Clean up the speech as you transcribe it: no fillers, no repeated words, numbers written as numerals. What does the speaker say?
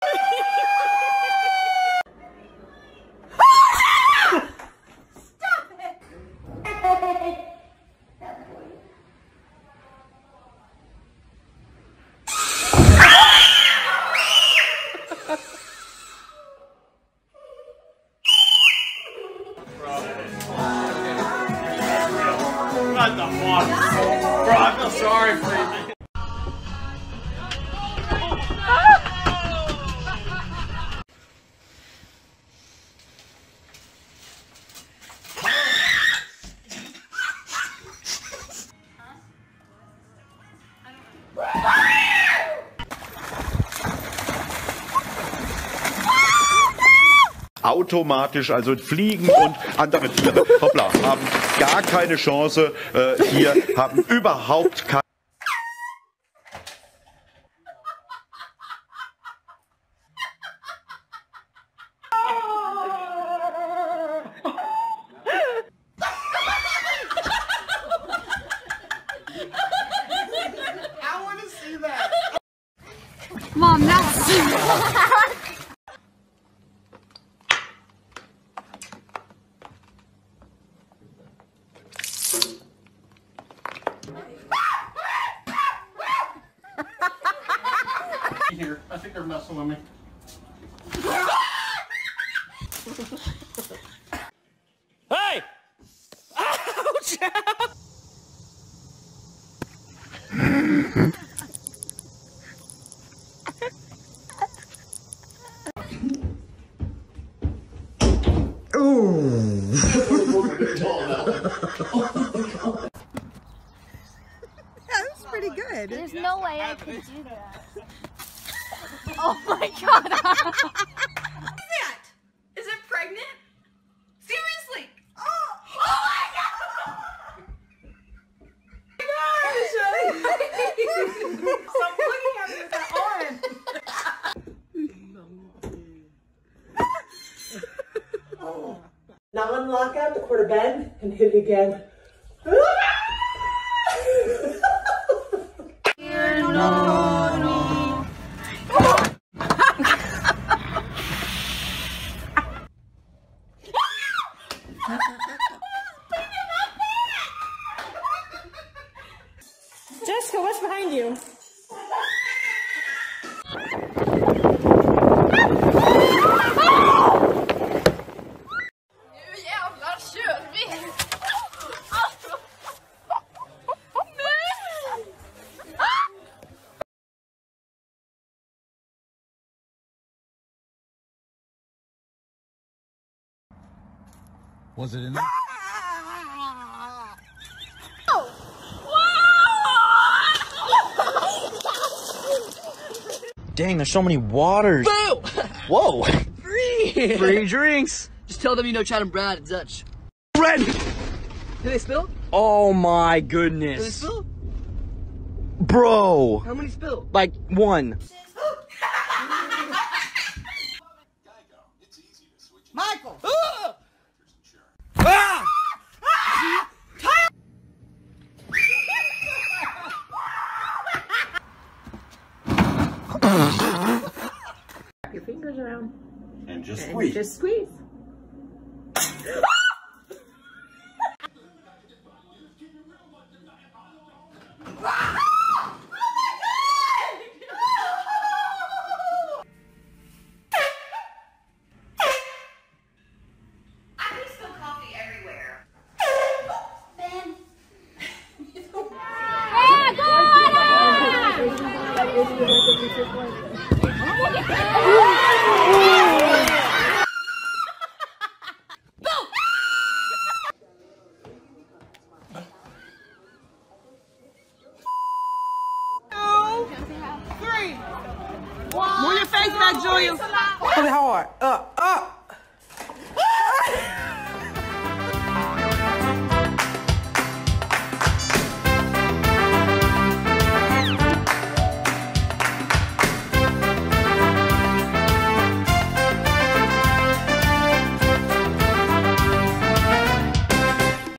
What the fuck? Bro, I feel sorry for you, man. Automatisch, also Fliegen und andere Tiere, hoppla, haben gar keine Chance, hier haben überhaupt keine... I want to see that. Mom, that was... Here, I think they're messing with me. Hey! Ouch! Ooh! That was pretty good. There's no way I could do that. Oh my god! What is that? Is it pregnant? Seriously! Oh! Oh my god! Stop looking at me with that arm! Oh. Non-lockout, the quarter bend, and hit it again. Jessica, what's behind you? Jävlar, kör vi! Nej! Was it in there? Dang, there's so many waters. Boo! Whoa! Free! Free drinks! Just tell them you know Chad and Brad, it's Dutch. Red! Did they spill? Oh my goodness. Did they spill? Bro! How many spilled? Like, one. Michael! Ah! Your fingers around and just squeeze. And just squeeze. Three, one. Move your face back, Julius. Really hard. Up, up.